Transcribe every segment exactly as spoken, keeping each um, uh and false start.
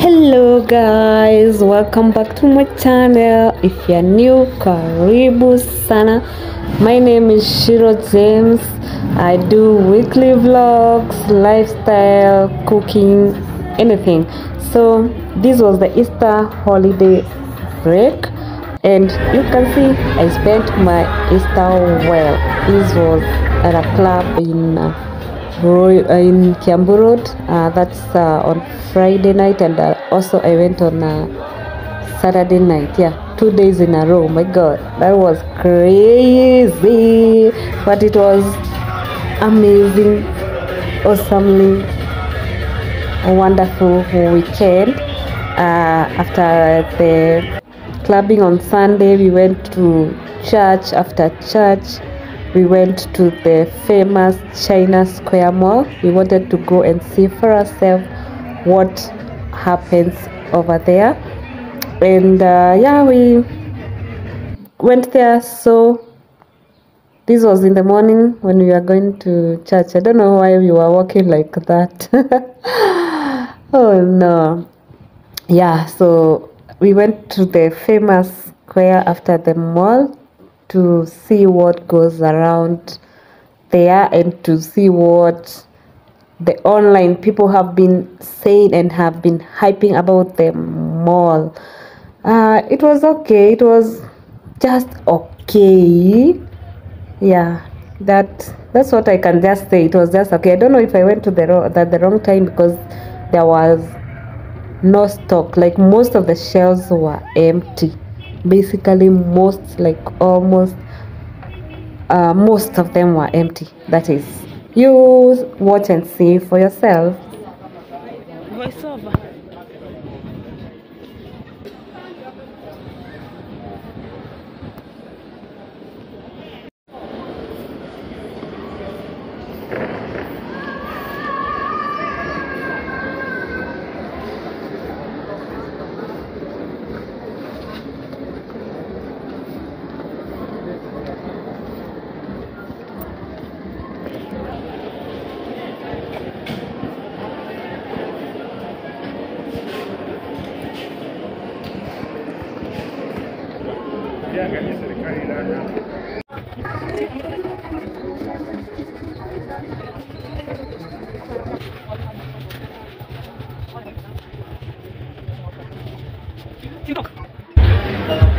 Hello guys, welcome back to my channel. If you're new, karibu sana. My name is Shiro James. I do weekly vlogs, lifestyle, cooking, anything. So this was the Easter holiday break, and you can see I spent my Easter well. This was at a club in uh, Roy uh, in Kiambu Road. Uh, that's uh, on Friday night, and uh, also I went on uh, Saturday night. Yeah, two days in a row. My God, that was crazy, but it was amazing, awesomely wonderful weekend. Uh, after the clubbing on Sunday, we went to church. After church, we went to the famous China Square Mall. We wanted to go and see for ourselves what happens over there. And uh, yeah, we went there. So this was in the morning when we were going to church. I don't know why we were walking like that. Oh no. Yeah, so we went to the famous square after the mall to see what goes around there, and to see what the online people have been saying and have been hyping about the mall. Uh, it was okay. It was just okay. Yeah, that that's what I can just say. It was just okay. I don't know if I went to the wrong, that the wrong time, because there was no stock. Like most of the shelves were empty. Basically most like almost uh, most of them were empty. That is, you watch and see for yourself. Voiceover.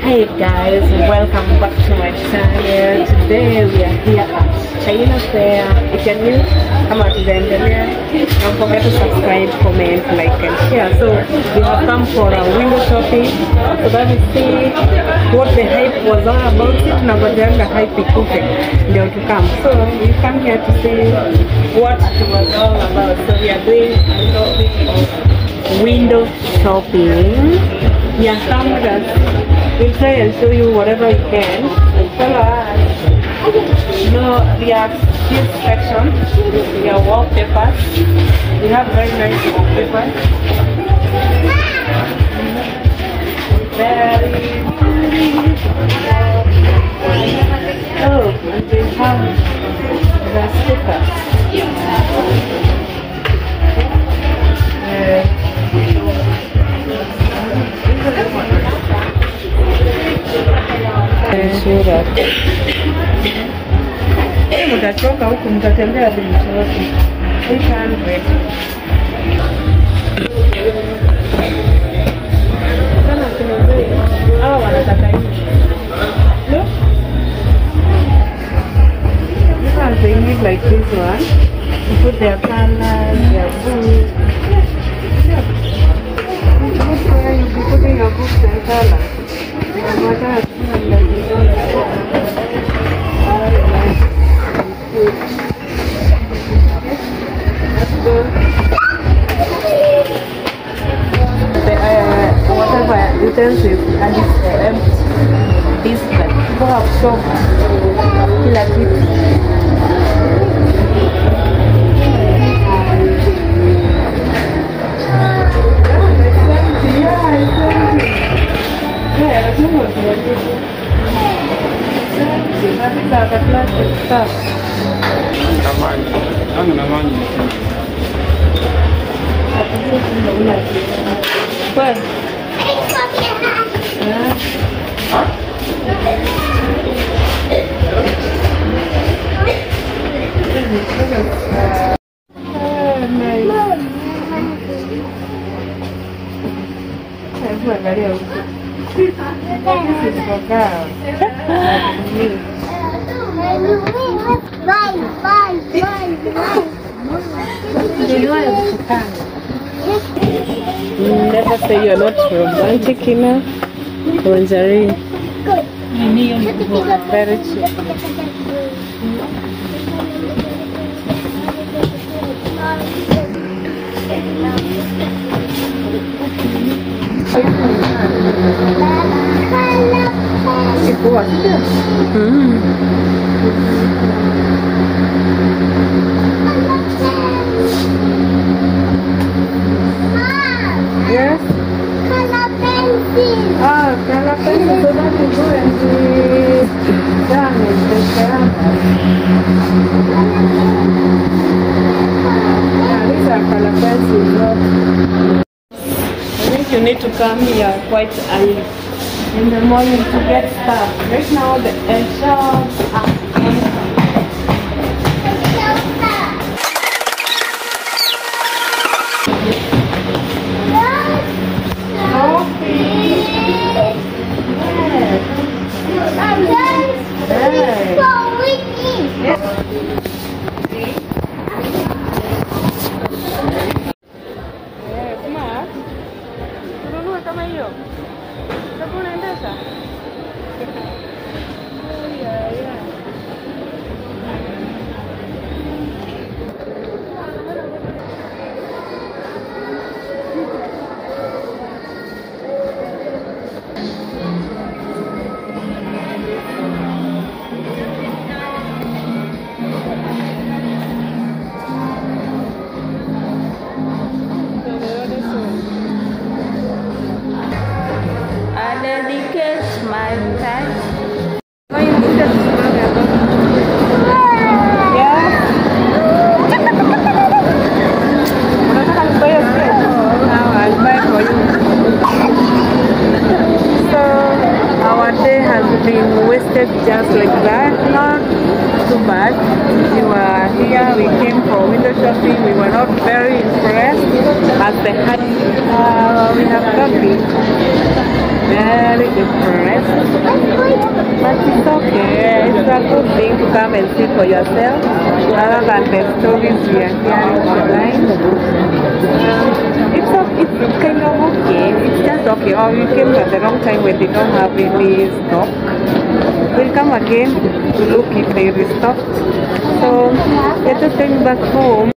Hey guys, welcome back to my channel. Today we are here at China Square. If you're new, come out to the end. Don't forget to subscribe, comment, like, and share. So we have come for a window shopping so that we see what the hype was all about it. Now we're doing the hype cooking. They want to come. So we come here to see what it was all about. So we are doing a topic of window shopping. Yeah, come with us. We'll try and show you whatever you can. Follow us. You know, we have this section. We have wallpapers. We have very nice wallpapers. Very nice. Oh, and we have the stickers. Yeah. You can bring it like this one. You put their colors, their food. You'll be putting your books and colors. And it's empty. This like people have shown like it. Yeah, it's empty. I think that's a plastic stuff. I'm gonna run you. Where? Yeah. Oh, nice. Never say you're not romantic enough. Conjuring. Very cheap. Yes? Color pencil! Oh, color pencil, so that you go and see damage the yeah, these are color pencils, right? I think you need to come here quite early in the morning to get stuff. Right now the shops are empty. Again to look if they restocked. So we're just going back home.